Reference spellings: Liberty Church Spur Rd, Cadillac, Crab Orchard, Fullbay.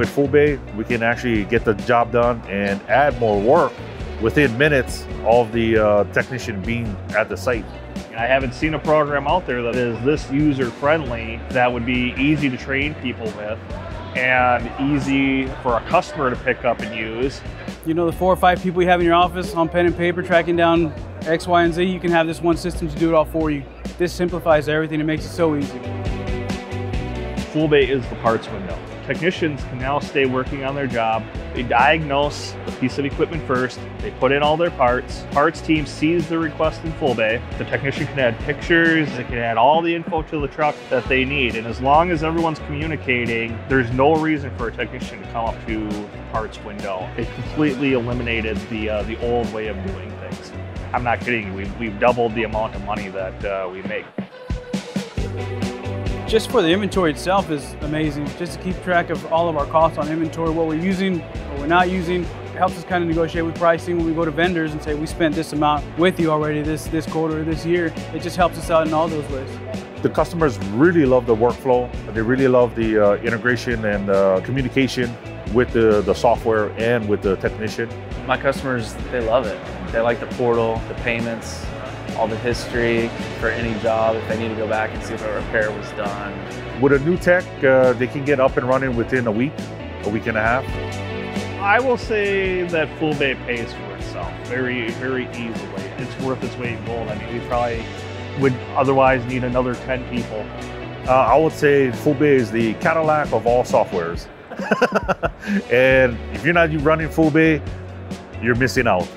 with Fullbay, we can actually get the job done and add more work within minutes of the technician being at the site. I haven't seen a program out there that is this user-friendly, that would be easy to train people with and easy for a customer to pick up and use. You know, the 4 or 5 people you have in your office on pen and paper tracking down X, Y, and Z, you can have this one system to do it all for you. This simplifies everything. It makes it so easy. Fullbay is the parts window. Technicians can now stay working on their job. They diagnose the piece of equipment first. They put in all their parts. Parts team sees the request in Fullbay. The technician can add pictures. They can add all the info to the truck that they need. And as long as everyone's communicating, there's no reason for a technician to come up to the parts window. It completely eliminated the old way of doing things. I'm not kidding you. We've doubled the amount of money that we make. Just for the inventory itself is amazing. Just to keep track of all of our costs on inventory, what we're using, what we're not using, it helps us kind of negotiate with pricing when we go to vendors and say, we spent this amount with you already this quarter, this year. It just helps us out in all those ways. The customers really love the workflow. They really love the integration and communication with the software and with the technician. My customers, they love it. They like the portal, the payments, all the history for any job, if they need to go back and see if a repair was done. With a new tech, they can get up and running within a week and a half. I will say that Fullbay pays for itself very, very easily. It's worth its weight in gold. I mean, we probably would otherwise need another 10 people. I would say Fullbay is the Cadillac of all softwares. And if you're not running Fullbay, you're missing out.